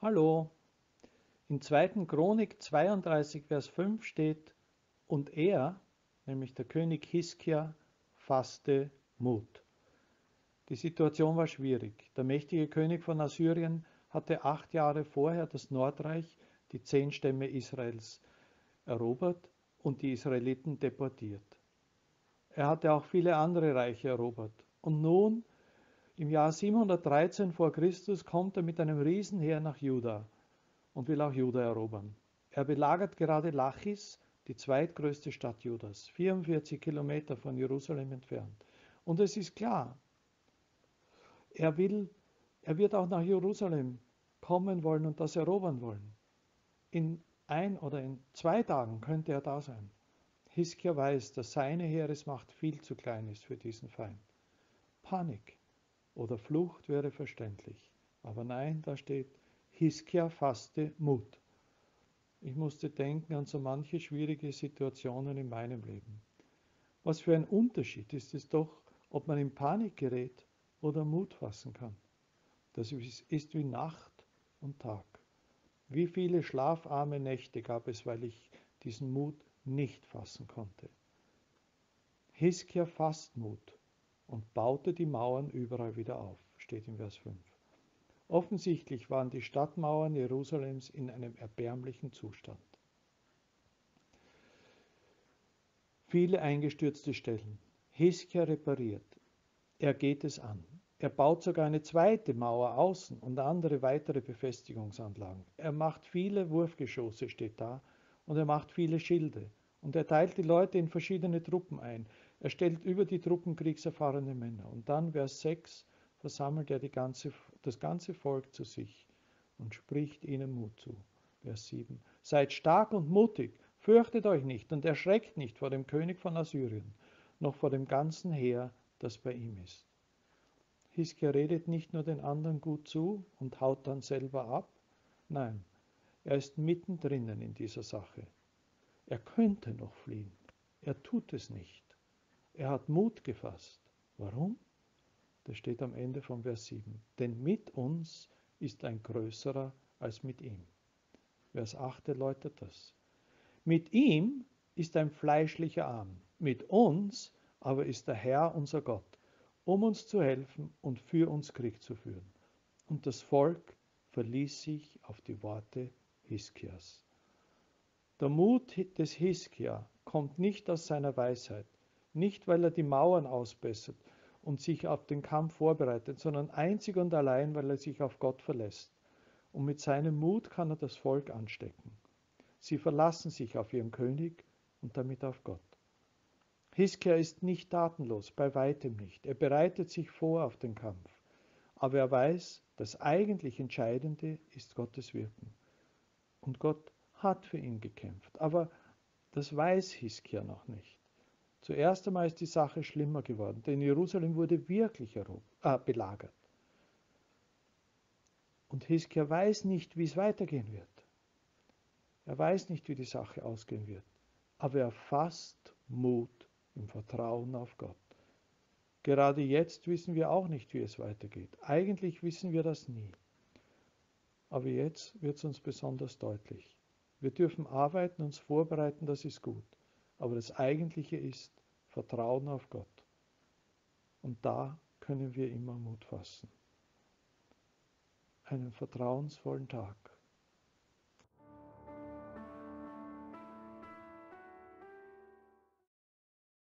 Hallo. In 2. Chronik 32, Vers 5 steht, und er, nämlich der König Hiskia, fasste Mut. Die Situation war schwierig. Der mächtige König von Assyrien hatte 8 Jahre vorher das Nordreich, die 10 Stämme Israels, erobert und die Israeliten deportiert. Er hatte auch viele andere Reiche erobert. Und nun, im Jahr 713 vor Christus, kommt er mit einem Riesenheer nach Juda und will auch Juda erobern. Er belagert gerade Lachis, die zweitgrößte Stadt Judas, 44 Kilometer von Jerusalem entfernt. Und es ist klar, er wird auch nach Jerusalem kommen wollen und das erobern wollen. In 1 oder in 2 Tagen könnte er da sein. Hiskia weiß, dass seine Heeresmacht viel zu klein ist für diesen Feind. Panik oder Flucht wäre verständlich. Aber nein, da steht, Hiskia fasste Mut. Ich musste denken an so manche schwierige Situationen in meinem Leben. Was für ein Unterschied ist es doch, ob man in Panik gerät oder Mut fassen kann. Das ist wie Nacht und Tag. Wie viele schlafarme Nächte gab es, weil ich diesen Mut nicht fassen konnte. Hiskia fasst Mut und baute die Mauern überall wieder auf, steht in Vers 5. Offensichtlich waren die Stadtmauern Jerusalems in einem erbärmlichen Zustand. Viele eingestürzte Stellen. Hiskia repariert. Er geht es an. Er baut sogar eine zweite Mauer außen und andere weitere Befestigungsanlagen. Er macht viele Wurfgeschosse, steht da, und er macht viele Schilde. Und er teilt die Leute in verschiedene Truppen ein. Er stellt über die Truppen kriegserfahrene Männer. Und dann, Vers 6, versammelt er das ganze Volk zu sich und spricht ihnen Mut zu. Vers 7. Seid stark und mutig, fürchtet euch nicht und erschreckt nicht vor dem König von Assyrien, noch vor dem ganzen Heer, das bei ihm ist. Hiskia redet nicht nur den anderen gut zu und haut dann selber ab. Nein, er ist mittendrin in dieser Sache. Er könnte noch fliehen. Er tut es nicht. Er hat Mut gefasst. Warum? Das steht am Ende von Vers 7. Denn mit uns ist ein Größerer als mit ihm. Vers 8 erläutert das. Mit ihm ist ein fleischlicher Arm. Mit uns aber ist der Herr unser Gott, um uns zu helfen und für uns Krieg zu führen. Und das Volk verließ sich auf die Worte Hiskias. Der Mut des Hiskia kommt nicht aus seiner Weisheit, nicht weil er die Mauern ausbessert und sich auf den Kampf vorbereitet, sondern einzig und allein, weil er sich auf Gott verlässt. Und mit seinem Mut kann er das Volk anstecken. Sie verlassen sich auf ihren König und damit auf Gott. Hiskia ist nicht tatenlos, bei weitem nicht. Er bereitet sich vor auf den Kampf. Aber er weiß, das eigentlich Entscheidende ist Gottes Wirken. Und Gott hat für ihn gekämpft. Aber das weiß Hiskia noch nicht. Zuerst einmal ist die Sache schlimmer geworden, denn Jerusalem wurde wirklich belagert. Und Hiskia weiß nicht, wie es weitergehen wird. Er weiß nicht, wie die Sache ausgehen wird. Aber er fasst Mut im Vertrauen auf Gott. Gerade jetzt wissen wir auch nicht, wie es weitergeht. Eigentlich wissen wir das nie. Aber jetzt wird es uns besonders deutlich. Wir dürfen arbeiten, uns vorbereiten, das ist gut. Aber das Eigentliche ist Vertrauen auf Gott. Und da können wir immer Mut fassen. Einen vertrauensvollen Tag.